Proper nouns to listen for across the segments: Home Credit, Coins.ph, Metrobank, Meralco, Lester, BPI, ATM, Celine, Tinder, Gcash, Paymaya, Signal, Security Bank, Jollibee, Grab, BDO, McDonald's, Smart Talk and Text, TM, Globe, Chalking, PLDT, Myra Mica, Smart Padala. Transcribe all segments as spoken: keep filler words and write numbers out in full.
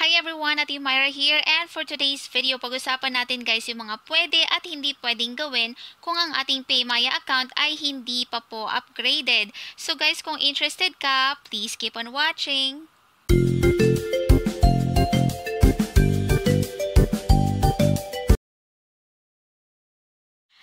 Hi everyone, Ate Myra here, and for today's video, pag-usapan natin guys yung mga pwede at hindi pwedeng gawin kung ang ating Paymaya account ay hindi pa po upgraded. So guys, kung interested ka, please keep on watching.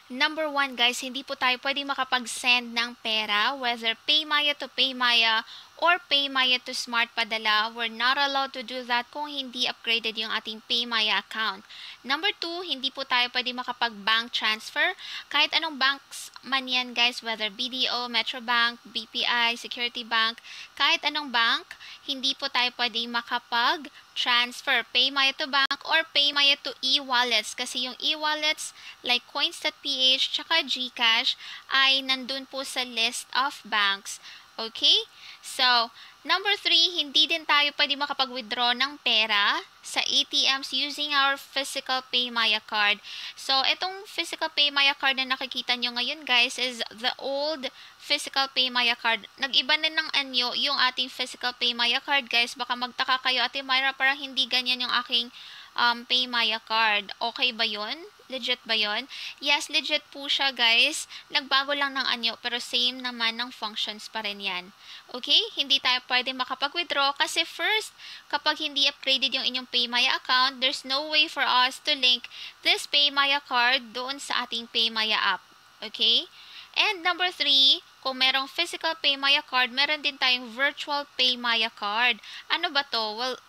Number one guys, hindi po tayo pwede makapag-send ng pera, whether Paymaya to Paymaya or Paymaya to Smart Padala. We're not allowed to do that kung hindi upgraded yung ating Paymaya account. Number two, hindi po tayo pwede makapag-bank transfer. Kahit anong banks man yan guys, whether B D O, Metrobank, B P I, Security Bank, kahit anong bank, hindi po tayo pwede makapag-transfer. Paymaya to bank or Paymaya to e-wallets. Kasi yung e-wallets like Coins.ph tsaka Gcash ay nandun po sa list of banks. Okay? So, number three, hindi din tayo pwede makapag-withdraw ng pera sa A T Ms using our physical Paymaya card. So, itong physical Paymaya card na nakikita nyo ngayon guys is the old physical Paymaya card. Nag-iba na ng anyo yung ating physical Paymaya card guys. Baka magtaka kayo, Ate Myra, para hindi ganyan yung aking um, Paymaya card. Okay ba yun? Legit ba yun? Yes, legit po siya guys. Nagbago lang ng anyo pero same naman ng functions pa rin yan. Okay? Hindi tayo pwede makapag-withdraw kasi first, kapag hindi upgraded yung inyong Paymaya account, there's no way for us to link this Paymaya card doon sa ating Paymaya app. Okay? And number three, kung merong physical Paymaya card, meron din tayong virtual Paymaya card. Ano ba to? Well,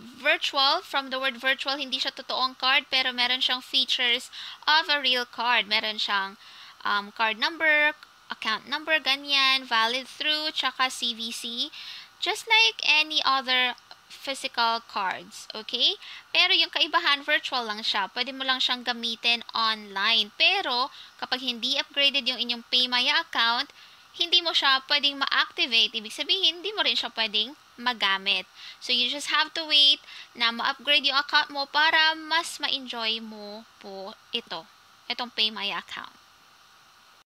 virtual, from the word virtual, hindi siya totoong card pero meron siyang features of a real card. Meron siyang um, card number, account number, ganyan, valid through, tsaka C V C, just like any other physical cards. Okay? Pero yung kaibahan, virtual lang siya. Pwede mo lang siyang gamitin online. Pero kapag hindi upgraded yung inyong Paymaya account, hindi mo siya pwedeng ma-activate. Ibig sabihin, hindi mo rin siya pwedeng magamit. So, you just have to wait na ma-upgrade yung account mo para mas ma-enjoy mo po ito. Itong Paymaya account.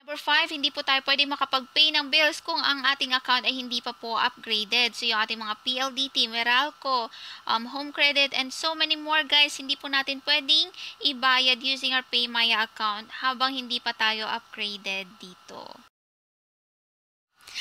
Number five, hindi po tayo pwede makapag-pay ng bills kung ang ating account ay hindi pa po upgraded. So, yung ating mga P L D T, Meralco, um, Home Credit, and so many more guys, hindi po natin pwedeng ibayad using our Paymaya account habang hindi pa tayo upgraded dito.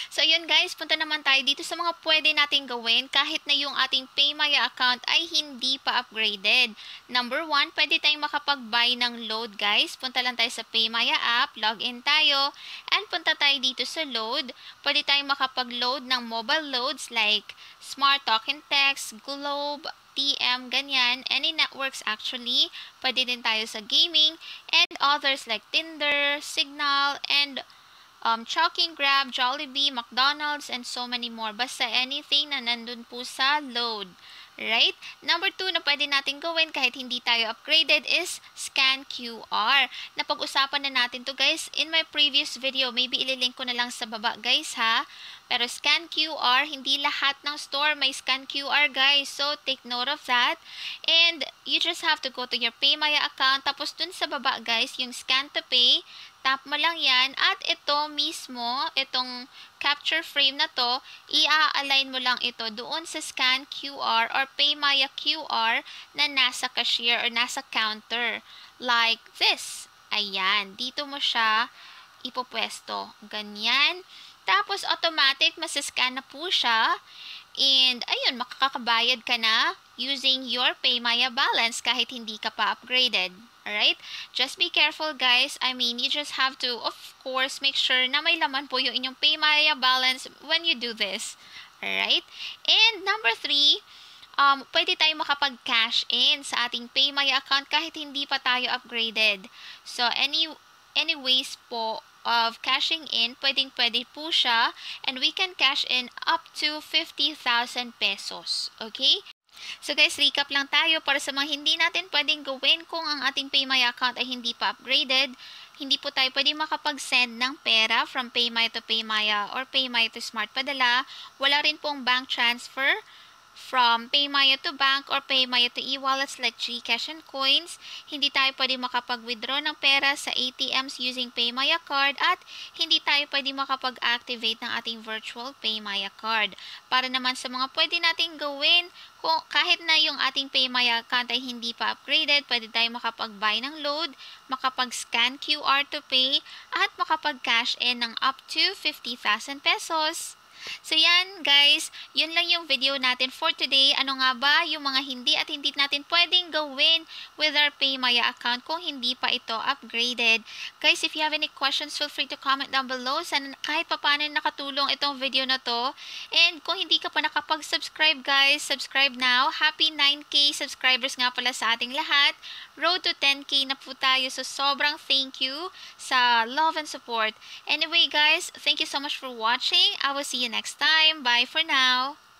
So, yun guys, punta naman tayo dito sa mga pwede natin gawin kahit na yung ating Paymaya account ay hindi pa upgraded. Number one, pwede tayong makapag-buy ng load guys. Punta lang tayo sa Paymaya app, login tayo, and punta tayo dito sa load. Pwede tayong makapag-load ng mobile loads like Smart Talk and Text, Globe, T M, ganyan, any networks actually. Pwede din tayo sa gaming and others like Tinder, Signal, and Um, Chalking, Grab, Jollibee, McDonald's, and so many more. Basta anything na nandun po sa load. Right? Number two na pwede natin gawin kahit hindi tayo upgraded is scan Q R. Napag-usapan na natin to guys in my previous video. Maybe ililink ko na lang sa baba guys ha. Pero scan Q R, hindi lahat ng store may scan Q R guys. So take note of that. And you just have to go to your Paymaya account. Tapos dun sa baba guys, yung scan to pay. Tap mo lang yan at ito mismo, itong capture frame na to, i-align mo lang ito doon sa scan Q R or Paymaya Q R na nasa cashier or nasa counter. Like this. Ayan, dito mo siya ipopwesto. Ganyan. Tapos automatic, masiscan na po siya. And ayun, makakabayad ka na using your Paymaya balance kahit hindi ka pa upgraded. Alright? Just be careful guys. I mean, you just have to, of course, make sure na may laman po yung inyong Paymaya balance when you do this. Alright? And number three, um, pwede tayo makapag-cash in sa ating Paymaya account kahit hindi pa tayo upgraded. So, any, any ways po of cashing in, pwedeng pwede po siya, and we can cash in up to fifty thousand pesos. Okay? So guys, recap lang tayo para sa mga hindi natin pwedeng gawin kung ang ating Paymaya account ay hindi pa upgraded. Hindi po tayo pwedeng makapag-send ng pera from Paymaya to Paymaya or Paymaya to Smart Padala. Wala rin pong bank transfer from Paymaya to bank or Paymaya to e-wallets like Gcash and Coins. Hindi tayo pwede makapag-withdraw ng pera sa A T Ms using Paymaya card at hindi tayo pwede makapag-activate ng ating virtual Paymaya card. Para naman sa mga pwede nating gawin, kung kahit na yung ating Paymaya account ay hindi pa upgraded, pwede tayo makapag-buy ng load, makapag-scan Q R to pay, at makapag-cash in ng up to fifty thousand pesos. So yan guys, yun lang yung video natin for today. Ano nga ba yung mga hindi at hindi natin pwedeng gawin with our Paymaya account kung hindi pa ito upgraded. Guys, if you have any questions, feel free to comment down below. Sana kahit papaano nakatulong itong video na to. And kung hindi ka pa nakapag-subscribe guys, subscribe now. Happy nine K subscribers nga pala sa ating lahat. Road to ten K na po tayo. So sobrang thank you sa love and support. Anyway guys, thank you so much for watching. I will see you next time. Bye for now.